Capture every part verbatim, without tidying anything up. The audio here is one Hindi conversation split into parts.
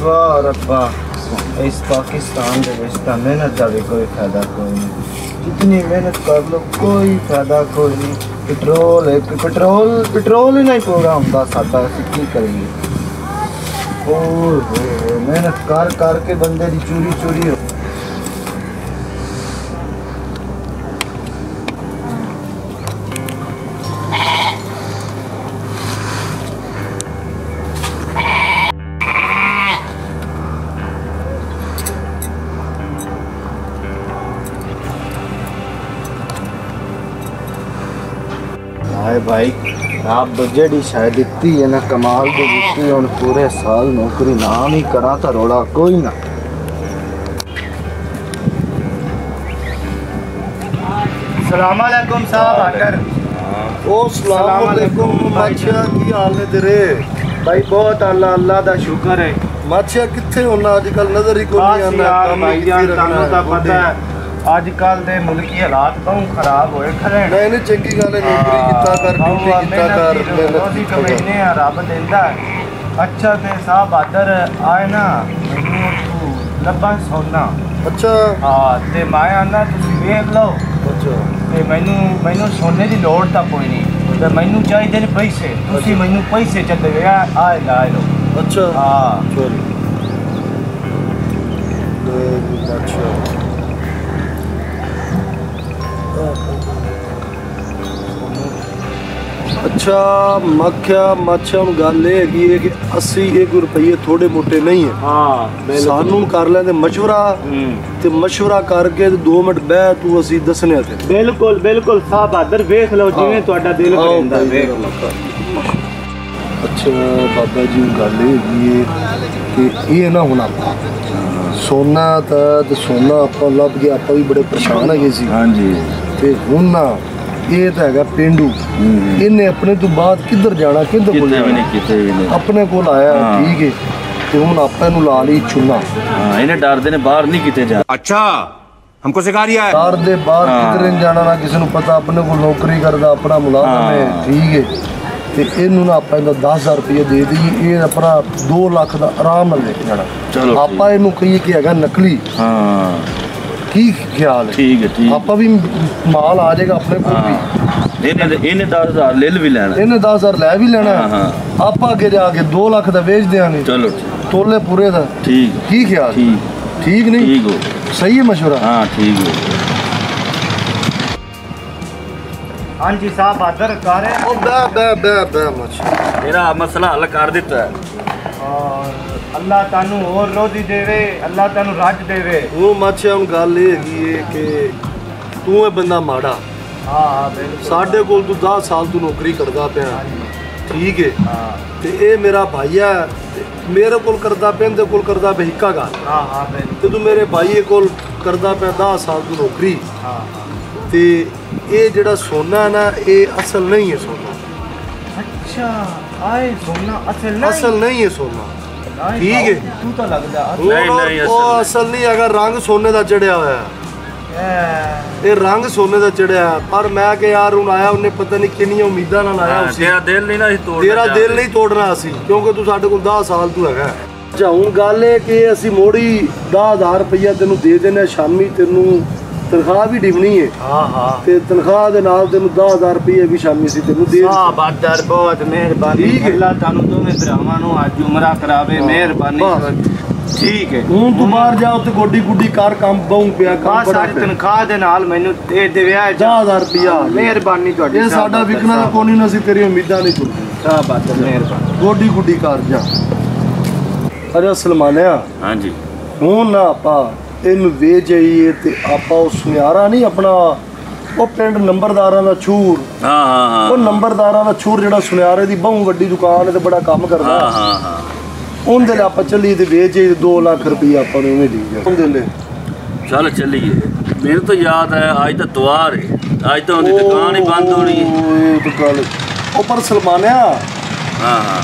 रब्बा रब्बा इस पाकिस्तान के रिश्ता मेहनत का भी कोई फायदा कोई नहीं, जितनी मेहनत कर लो कोई फायदा कोई नहीं। पेट्रोल पेट्रोल पेट्रोल ही नहीं पूरा होता सादा, की करिए। मेहनत कर कर के बंदे की चोरी चोरी हो। हाय भाई, आप जी शायद दी है ना कमाल की दी, हम पूरे साल नौकरी नाम ही करा तो रोड़ा कोई ना। सलाम अलैकुम साहब आकर। ओ सलाम अलैकुम बादशाह, की हाल है तेरे? भाई बहुत अल्लाह अल्लाह दा शुक्र है। बादशाह किथे होना अजकल, नजर ही कोई नहीं आंदा। अजकल के मुल्की हालात बहुत खराब होए खड़े। नहीं नहीं चंगी गल है, नौकरी किता कर ड्यूटी किता कर, रोजी कमाने आ रब देंदा। अच्छा ते साहब आदर आए ना लब्बा सोना। अच्छा हां ते मैं आना तुसी देख लो। अच्छा ते मैनू मैनू सोने दी लोड़ ता कोई नहीं, ते मैनू चाहिए ने पैसे। तुसी मैनू पैसे चंदे आ ला लो। अच्छा हां चलो दे अच्छा अच्छा मक्खिया मच्छम गल है कि अस्सी एक रुपये थोड़े मोटे नहीं है। हाँ सानू कर लें मशवरा, तो मशवरा करके दो मिनट बह तू असी दसने। बिल्कुल बिल्कुल साहब आदर वेख लो जिवें तुहाडा दिल करेंदा वेख लो। अच्छा बाबा जी गल है कि ये ना होना सोना था, तो सोना आप लभ गया, आप भी बड़े परेशान है। हाँ जी तो हूँ ना ये तो है पेंडू, इन्हें अपने तो बाद किधर जाना किधर अपने को आया। ठीक है तो हूँ आपू ला ली चुना, इन्हें डरते ने बाहर नहीं किते जा। अच्छा हमको सिखा रिया है डर दे बाहर किधर नहीं जाना, ना किसी को पता। अपने को नौकरी करता अपना मुलाजम है, ठीक है तो इनू ना आप दस हज़ार रुपये दे दी, ये अपना दो लाख का आराम लेके जाना। चलो आपा इनू कही कि है नकली। हाँ की ख्याल है? ठीक है ठीक, आपा भी माल आ जाएगा अपने को भी। इन्हें दस हज़ार ले भी लेना, इन्हें दस हज़ार लै भी लेना, आपा अगे जाके दो लाख का बेच देंगे। चलो तोले पूरे का ठीक, की ख्याल? ठीक ठीक नहीं ठीक हो, सही है मशवरा। हाँ ठीक हो। हाँ जी साहब आदर कर रहे हैं। ओ बे बे बे बे मुझ मेरा मसला हल कर देता है, और अल्लाह तानू और रोजी देवे, अल्लाह तानू राज देवे। वो मच हम गल है कि तू है बंदा माड़ा। हाँ बिल्कुल साढ़े कोल तू दस साल तू नौकरी करता पे, ठीक है हाँ। तो ये मेरा भाई है, मेरे कोल करता पे इंदे कोल करता पे हिक्का गल। हाँ हाँ बिल्कुल। तो तू मेरे भाई कोल करता पे दस साल तू नौकरी। हाँ ते ये जड़ा सोना ना ये असल नहीं है सोना। अच्छा आए सोना असल नहीं, असल नहीं है सोना। ठीक है तू तो लगदा नहीं नहीं वो असल नहीं, अगर रंग सोने दा चढ़या होया ये रंग सोने दा चढ़या। पर मैं के यार हूं आया उन्हें पता नहीं कितनी उम्मीदां नाल आया उसी। तेरा दिल नहीं ना तोड़ना, तेरा दिल नहीं तोड़ना असी, क्योंकि तू साडे कोल दस साल तू हैगा। अच्छा हुन गल है कि असी मोड़ी दस हज़ार रुपया तैनू दे देना, शामी तैनू तनख्वाह भी डिगनी है। हाँ हाँ ते तनख्वाह दे नाल तैनू दस हज़ार रुपये भी शामी सी तैनू दे। हाँ बादर बहुत मेहरबानी, अल्लाह तानू दोवें भरावां नू अज उमरा करावे, मेहरबानी। ठीक है हूँ तू बाहर जा उत्ते गोडी गुडी कार काम बहु पिया काम। सारी तनख्वाह दे नाल मैनू दे देवया दस हज़ार रुपया, मेहरबानी तुहाडी। ये साडा विकना दा कोई नहीं, असीं तेरी उम्मीदां नहीं तुरदी। हाँ बादर मेहरबानी गोडी गुडी कार जा। अरे सलमानिया हाँ जी हूँ ना आपा इन वेच आइए तो आपा सुनियारा नहीं अपना वो पिंड नंबरदारा का छूर। हाँ हाँ वो नंबरदारा का छूर जो सुनियारे की बहु वड्डी दुकान है, तो बड़ा काम करता। हाँ हाँ उनके लिए आप चली तो वेच आई दो लाख रुपया आप चल चलिए। मेरे तो याद है अज तो त्योहार है, अज तो दुकान ही बंद होनी है दुकान पर। सलमानिया हाँ हाँ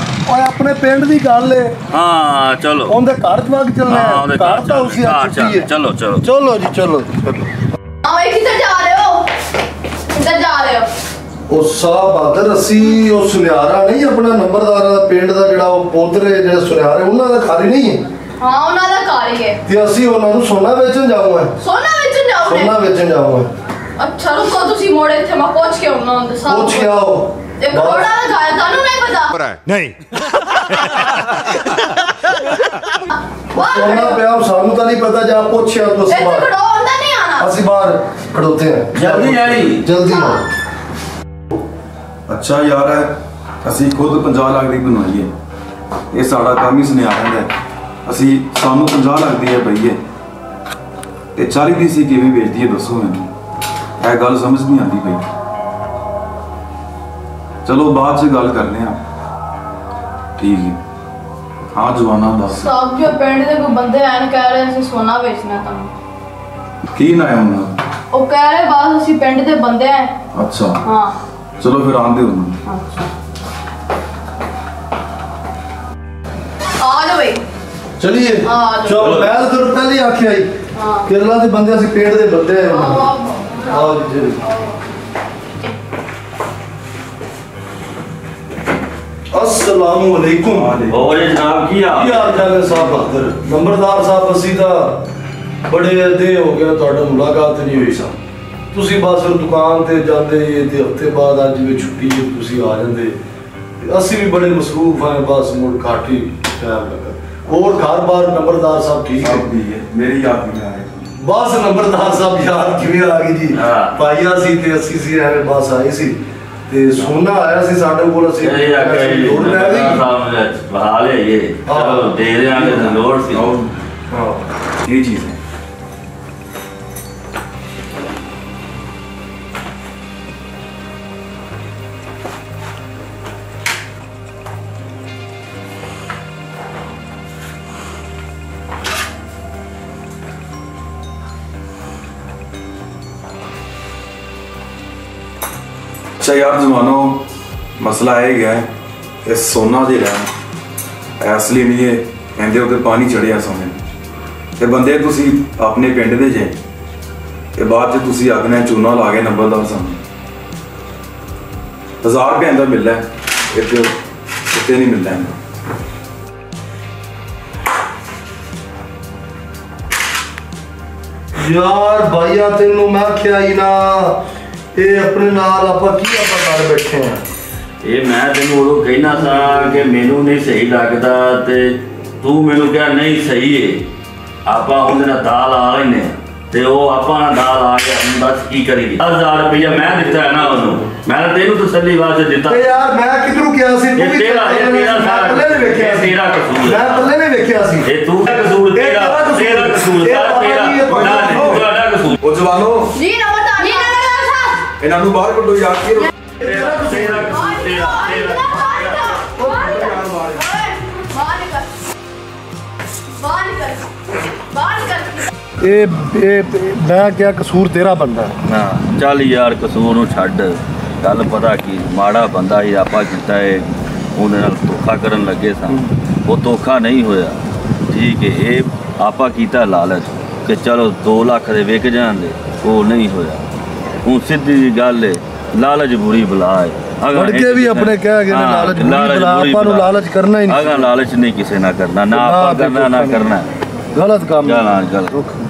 अपने पेंड की गल है। हाँ चलो उनके घर जवाक चलना है, घर तो उसी है। चलो चलो चलो जी चलो। आओ किधर जा रहे हो, किधर जा रहे हो? ओ साहब आदर असी ओ सुनियारा नहीं अपना नंबरदारा पेंड दा जेड़ा ओ पोदरे जेड़ा सुनियारे उन्हां दा खाली नहीं है। हां ਉਹਨਾਂ ਦਾ ਕਾਲੀ ਹੈ ਤੇ ਅਸੀਂ ਉਹਨਾਂ ਨੂੰ ਸੋਨਾ ਵੇਚਣ ਜਾਉਂ ਹੈ ਸੋਨਾ ਵੇਚਣ ਜਾਉਂ ਨੇ ਸੋਨਾ ਵੇਚਣ ਜਾਉਂ ਹੈ ਅੱਛਾ ਰੁਕੋ ਤੁਸੀਂ ਮੋੜੇ ਇੱਥੇ ਮੈਂ ਪਹੁੰਚ ਕੇ ਉਹਨਾਂ ਦੇ ਸਾਹਮਣੇ ਪਹੁੰਚ ਕੇ ਆਓ ਇੱਕ ਘੋੜਾ ਲਗਾਇਆ ਤੁਹਾਨੂੰ ਨਹੀਂ ਪਤਾ ਨਹੀਂ ਸੋਨਾ ਪਿਆ ਸਾਨੂੰ ਤਾਂ ਨਹੀਂ ਪਤਾ ਜਾਂ ਪੁੱਛਿਆ ਤੁਸੀਂ ਇੱਥੇ ਖੜੋ ਹੁੰਦਾ ਨਹੀਂ ਆਣਾ ਅਸੀਂ ਬਾਹਰ ਖੜੋਤੇ ਹਾਂ ਜਲਦੀ ਯਾਰੀ ਜਲਦੀ ਆਓ ਅੱਛਾ ਯਾਰ ਹੈ ਅਸੀਂ ਖੁਦ ਪੰਜਾਹ ਲੱਖ ਦੀ ਬਣਾਈ ਹੈ ये साड़ा काम ही सुनियारा है असि सानू पंजाह लगती है बई है तो चाली दी सी किवें बेचदी है दसो मैनू यह गल समझ नहीं आती पई चलो बाद च गल करने आ ठीक है हाँ जवाना दस सब जो पिंड दे कोई बंदे आन कह रहे असि सोना बेचना तुहानू की ना है उन्हां ओ कह रहे बस असि पिंड दे बंदे हैं अच्छा हां चलो फिर आन दे उन्हां अच्छा चलिए चलो मैं तो पहले आके आई केरला के बंदे से पेट दे बंदे हैं और अस्सलाम वालेकुम और जनाब की हाल चाल साहब बहादुर नंबरदार साहब असीदा बड़े दे हो गया तुम्हारी मुलाकात नहीं हुई साहब तुसी बस फिर दुकान ते जाते ते हफ्ते बाद आज भी छुट्टी है तुसी आ जांदे असी भी बड़े मसरूफ हैं बस मुड़ काठी टाइम लगा और घर बार नंबरदार साहब ठीक है मेरी याद में आए बस नंबरदार साहब याद किवें आ गई जी पाइया सी ते अस्सी सी है बस आई सी ते सोना आया सी साडे कोल सी ये आ गई और मैं भी बहाल है ये चलो दे रहे हैं के नोट सी हां ये चीज है अच्छा यार जमानो मसला है गया है सोना जरा असली नहीं है कहते उधर पानी चढ़िया सोने तो बंदे तुसी अपने पिंड दे जे ते बाद च तुसी आखना चूना ला के नंबरदार सामने हजार रुपया इंदा मिलना है इतने इतने नहीं मिलना है यार भाइया तेनों मैं क्या ही ना ये अपने नाल आपा की आपा कर बैठे हैं ये मैं तेनू उदों कहना था कि मैनू नहीं सही लगता ते तू मैनू कह नहीं सही है आपा उन्हें ना दाल आ रही ने ते वो आपा ना दाल आ गया हम बस की करेगी दस हजार रुपया मैं दिता है ना उन्होंने मैंने तेनू तसल्ली वास्ते दिता यार मैं किधरों क्या सी तू भी तेरा तेरा कसूर मैं पल्ले ने देखया सी ए तू का कसूर तेरा तेरा कसूर तेरा ओ जवानो जी ਇਹਨਾਂ ਨੂੰ ਬਾਹਰ ਕੱਢੋ ਯਾਰ ਕੀ ਤੇਰਾ ਤੇਰਾ ਤੇਰਾ ਬਾਹਰ ਕਰ ਬਾਹਰ ਕਰ ਇਹ ਮੈਂ ਕਿਹਾ ਕਸੂਰ ਤੇਰਾ ਬੰਦਾ ਹਾਂ ਚੱਲ ਯਾਰ ਕਸੂਰ ਨੂੰ ਛੱਡ ਗੱਲ ਪਤਾ ਕੀ ਮਾੜਾ ਬੰਦਾ ਹੀ ਆਪਾ ਜਿੱਤਾ ਏ ਉਹਨਾਂ ਨਾਲ ਧੋਖਾ ਕਰਨ ਲੱਗੇ ਸਾਂ ਉਹ ਧੋਖਾ ਨਹੀਂ ਹੋਇਆ ਠੀਕ ਹੈ ਇਹ ਆਪਾ ਕੀਤਾ ਲਾਲਚ ਕਿ ਚਲੋ दो ਲੱਖ ਦੇ ਵਿਕ ਜਾਣਦੇ ਉਹ नहीं ਹੋਇਆ हूँ सीधी जी गल है लालच बुरी बला है लड़के भी अपने कह गए लालच बुरी बला आपा नु लालच करना ही नहीं अगर लालच नहीं किसी ना करना ना आपा करना ना करना गलत काम ना गलत